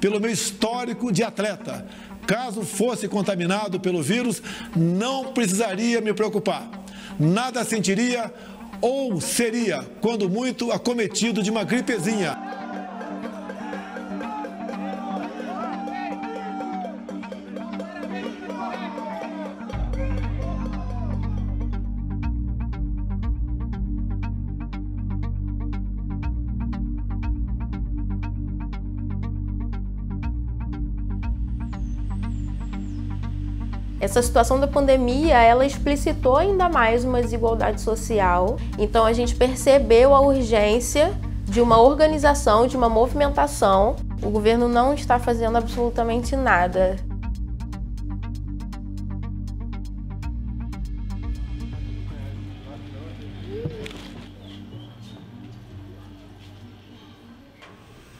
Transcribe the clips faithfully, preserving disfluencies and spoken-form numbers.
pelo meu histórico de atleta. Caso fosse contaminado pelo vírus, não precisaria me preocupar. Nada sentiria ou seria, quando muito, acometido de uma gripezinha. Essa situação da pandemia, ela explicitou ainda mais uma desigualdade social. Então a gente percebeu a urgência de uma organização, de uma movimentação. O governo não está fazendo absolutamente nada.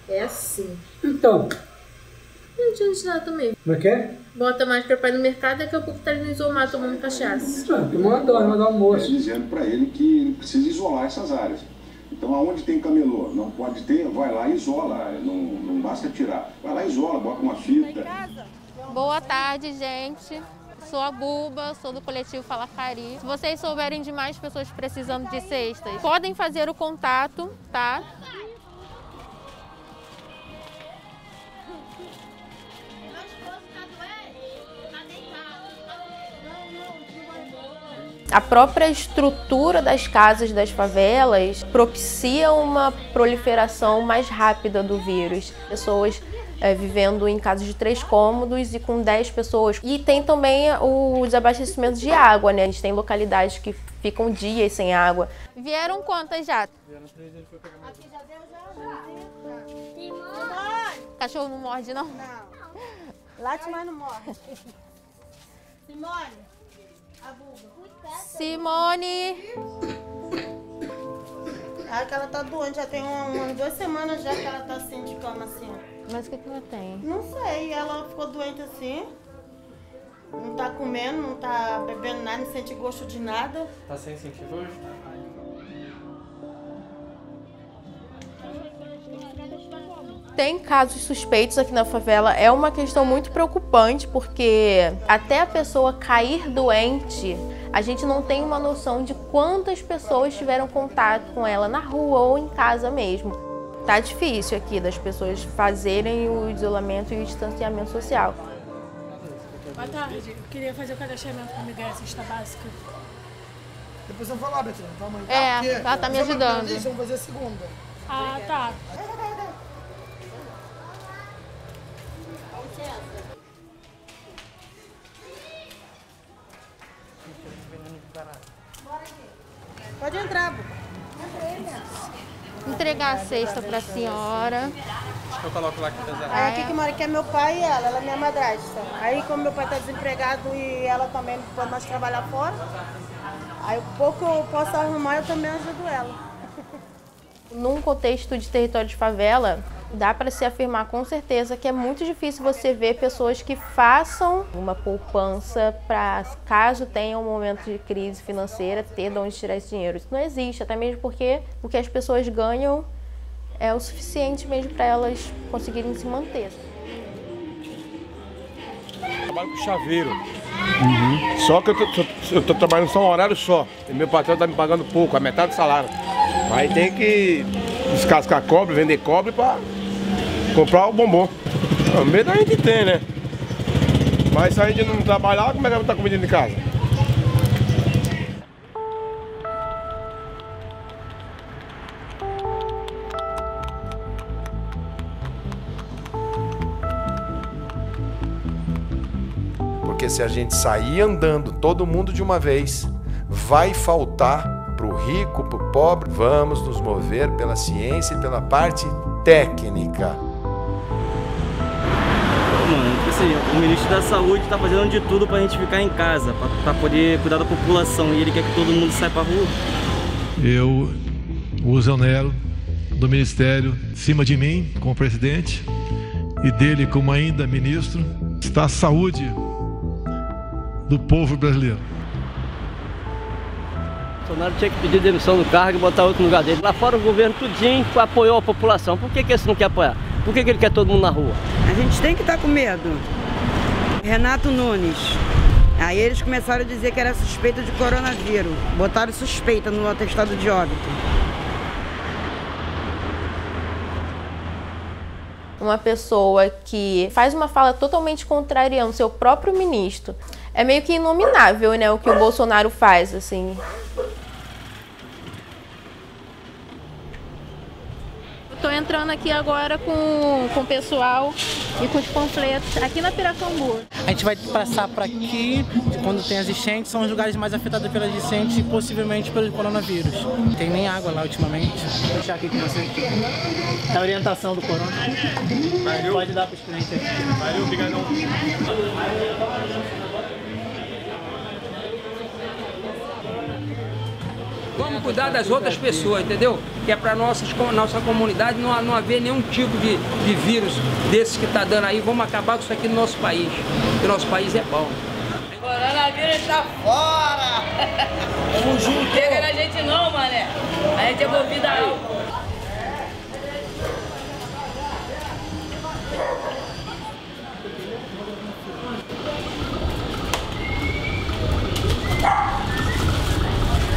É assim. Então... não tinha nada também. Como é que é? Bota mais pra pai no mercado, daqui a pouco tá ali no isomar tomando cachaça. Tomando dorme, dá almoço. Dizendo pra ele que ele precisa isolar essas áreas. Então, aonde tem camelô, não pode ter, vai lá e isola. Não, não basta tirar. Vai lá e isola, bota uma fita. Boa tarde, gente. Sou a Buba, sou do coletivo Fala Akari. Se vocês souberem de mais pessoas precisando de cestas, podem fazer o contato, tá? A própria estrutura das casas das favelas propicia uma proliferação mais rápida do vírus. Pessoas é, vivendo em casas de três cômodos e com dez pessoas. E tem também o desabastecimento de água, né? A gente tem localidades que ficam dias sem água. Vieram quantas já? Vieram três, ele foi pegar mais. Aqui já deu, já, já. Cachorro não morde, não? Não. Late, mas não morde. Simone. Simone! Ah, que ela tá doente, já tem uma, uma, duas semanas já que ela tá assim de cama assim. Mas o que que ela tem? Não sei, ela ficou doente assim. Não tá comendo, não tá bebendo nada, não sente gosto de nada. Tá sem sentir gosto? Tem casos suspeitos aqui na favela, é uma questão muito preocupante, porque até a pessoa cair doente, a gente não tem uma noção de quantas pessoas tiveram contato com ela na rua ou em casa mesmo. Tá difícil aqui das pessoas fazerem o isolamento e o distanciamento social. Boa tarde, eu queria fazer o cadastramento comigo, a cesta básica. Depois eu vou lá, Betina, tá, mãe? É, ela tá me ajudando. Vamos fazer a segunda. Ah, tá. Pode entrar, Buba. Entregar a cesta pra senhora. Acho que eu coloco lá que tá zerado. Aí aqui que mora aqui é meu pai e ela, ela é minha madrasta. Aí como meu pai tá desempregado e ela também não pode mais trabalhar fora, aí o pouco eu posso arrumar eu também ajudo ela. Num contexto de território de favela, dá para se afirmar com certeza que é muito difícil você ver pessoas que façam uma poupança para, caso tenha um momento de crise financeira, ter de onde tirar esse dinheiro. Isso não existe, até mesmo porque o que as pessoas ganham é o suficiente mesmo para elas conseguirem se manter. Eu trabalho com chaveiro. Uhum. Só que eu tô, eu tô trabalhando só um horário só. E meu patrão tá me pagando pouco, a metade do salário. Aí tem que descascar cobre, vender cobre para comprar o bombom. O medo a gente tem, né? Mas se a gente não trabalhar, como é que vai estar comida de casa? Porque se a gente sair andando todo mundo de uma vez, vai faltar para o rico, para o pobre. Vamos nos mover pela ciência e pela parte técnica. Assim, o ministro da Saúde está fazendo de tudo para a gente ficar em casa, para poder cuidar da população, e ele quer que todo mundo saia para a rua. Eu o zonero do Ministério, em cima de mim, como presidente, e dele como ainda ministro, está a saúde do povo brasileiro. Bolsonaro tinha que pedir demissão do cargo e botar outro no lugar dele. Lá fora o governo tudinho apoiou a população. Por que que esse não quer apoiar? Por que que ele quer todo mundo na rua? A gente tem que estar com medo. Renato Nunes. Aí eles começaram a dizer que era suspeita de coronavírus. Botaram suspeita no atestado de óbito. Uma pessoa que faz uma fala totalmente contrariando seu próprio ministro. É meio que inominável, né, o que o Bolsonaro faz, assim. Eu tô entrando aqui agora com, com o pessoal e com os panfletos, aqui na Piracambu. A gente vai passar por aqui, quando tem as enchentes, são os lugares mais afetados pelas enchentes e possivelmente pelo coronavírus. Não tem nem água lá ultimamente. Vou deixar aqui com você a orientação do corona. Valeu. Pode dar para os clientes aqui. Valeu, obrigadão. Vamos cuidar das outras pessoas, entendeu? Que é para nossa nossa comunidade não, não haver nenhum tipo de, de vírus desse que está dando aí. Vamos acabar com isso aqui no nosso país, porque o nosso país é bom. O coronavírus está fora! Vamos junto! Pega na gente não, mané! A gente é envolvida álcool.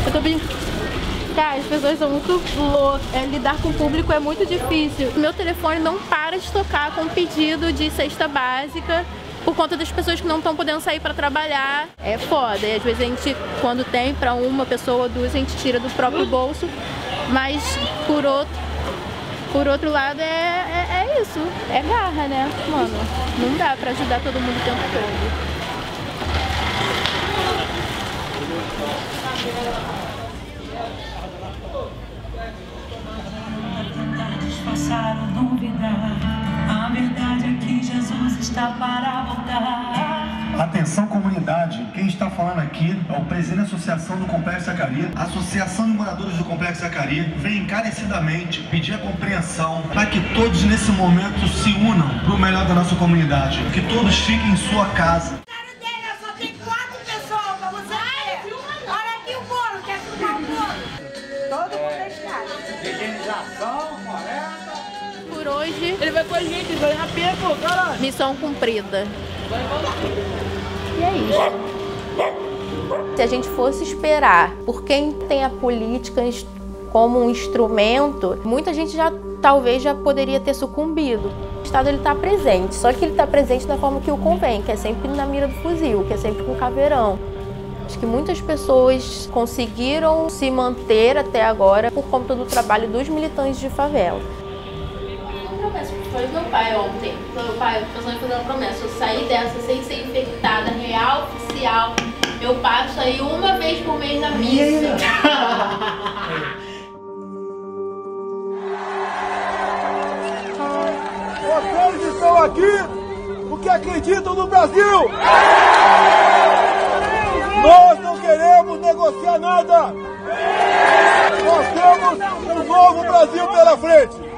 Eu tô brincando. Cara, as pessoas são muito loucas, é, lidar com o público é muito difícil. Meu telefone não para de tocar com pedido de cesta básica por conta das pessoas que não estão podendo sair para trabalhar. É foda, e às vezes a gente, quando tem para uma pessoa ou duas, a gente tira do próprio bolso, mas por outro, por outro lado é, é, é isso, é garra, né? Mano, não dá para ajudar todo mundo o tempo todo. Passaram duvidar, a verdade é que Jesus está para voltar. Atenção, comunidade, quem está falando aqui é o presidente da Associação do Complexo Zacarias. A Associação de Moradores do Complexo Zacarias vem encarecidamente pedir a compreensão para que todos nesse momento se unam para o melhor da nossa comunidade, que todos fiquem em sua casa. Por hoje, ele vai com a gente, vai na pego, cara. Missão cumprida. E é isso. Se a gente fosse esperar por quem tem a política como um instrumento, muita gente já talvez já poderia ter sucumbido. O Estado ele está presente, só que ele está presente da forma que o convém, que é sempre na mira do fuzil, que é sempre com o caveirão. Acho que muitas pessoas conseguiram se manter até agora por conta do trabalho dos militantes de favela. Foi meu pai ontem. Foi meu pai fazendo uma promessa. Eu saí dessa sem ser infectada, real, oficial. Eu passo aí uma vez por mês na missa. Vocês estão aqui porque acreditam no Brasil! Nós não queremos negociar nada! Nós temos um novo Brasil pela frente!